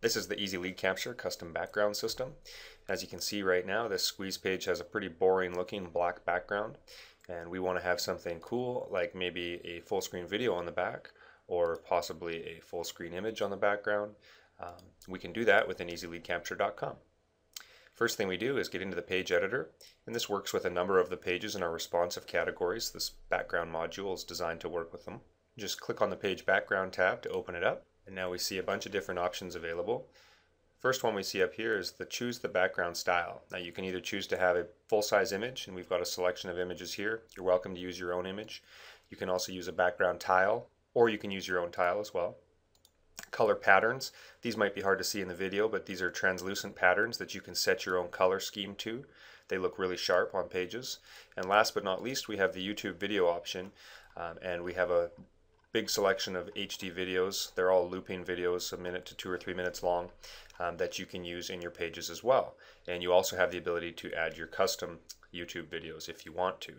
This is the EZLeadCapture custom background system. As you can see right now, this squeeze page has a pretty boring looking black background, and we want to have something cool like maybe a full screen video on the back or possibly a full screen image on the background. We can do that within EZLeadCapture.com. First thing we do is get into the page editor, and this works with a number of the pages in our responsive categories. This background module is designed to work with them. Just click on the page background tab to open it up. And now we see a bunch of different options available. First one we see up here is the choose the background style. Now you can either choose to have a full-size image, and we've got a selection of images here. You're welcome to use your own image. You can also use a background tile, or you can use your own tile as well. Color patterns. These might be hard to see in the video, but these are translucent patterns that you can set your own color scheme to. They look really sharp on pages. And last but not least, we have the YouTube video option, and we have a big selection of HD videos. They're all looping videos, a minute to 2 or 3 minutes long, that you can use in your pages as well. And you also have the ability to add your custom YouTube videos if you want to.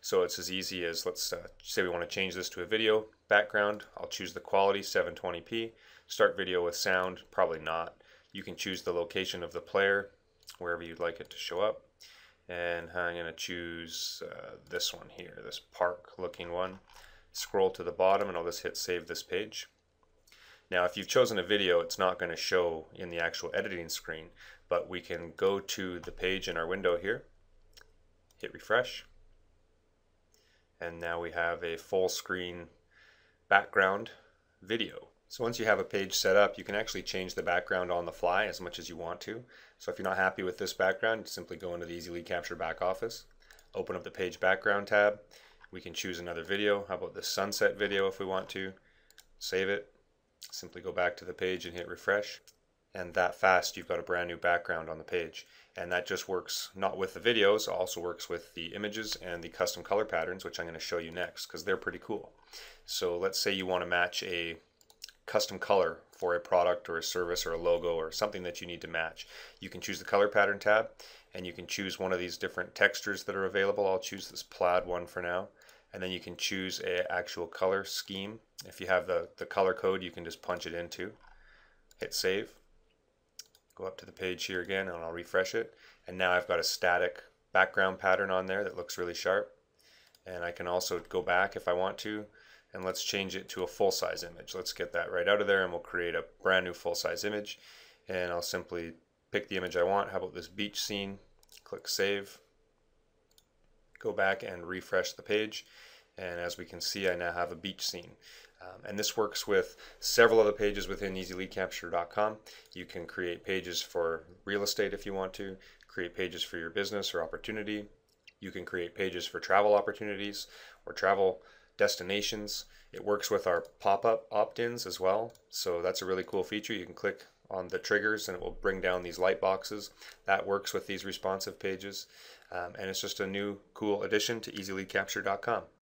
So it's as easy as, let's say we want to change this to a video background. I'll choose the quality, 720p. Start video with sound, probably not. You can choose the location of the player, wherever you'd like it to show up. And I'm going to choose this one here, this park looking one. Scroll to the bottom, and I'll just hit save this page. Now if you've chosen a video, it's not going to show in the actual editing screen, but we can go to the page in our window here, hit refresh, and now we have a full screen background video. So once you have a page set up, you can actually change the background on the fly as much as you want to. So if you're not happy with this background, simply go into the EZLeadCapture back office, open up the page background tab. We can choose another video. How about the sunset video if we want to? Save it. Simply go back to the page and hit refresh. And that fast, you've got a brand new background on the page. And that just works not with the videos, also works with the images and the custom color patterns, which I'm going to show you next because they're pretty cool. So let's say you want to match a custom color for a product or a service or a logo or something that you need to match. You can choose the color pattern tab, and you can choose one of these different textures that are available. I'll choose this plaid one for now. And then you can choose an actual color scheme. If you have the color code, you can just punch it into. Hit save. Go up to the page here again, and I'll refresh it. And now I've got a static background pattern on there that looks really sharp. And I can also go back if I want to, and let's change it to a full-size image. Let's get that right out of there, and we'll create a brand new full-size image. And I'll simply pick the image I want. How about this beach scene? Click save. Go back and refresh the page, and as we can see, I now have a beach scene. And this works with several other pages within EZLeadCapture.com. You can create pages for real estate if you want to, create pages for your business or opportunity. You can create pages for travel opportunities or travel destinations. It works with our pop-up opt-ins as well, so that's a really cool feature. You can click on the triggers and it will bring down these light boxes. That works with these responsive pages, and it's just a new cool addition to EZLeadCapture.com.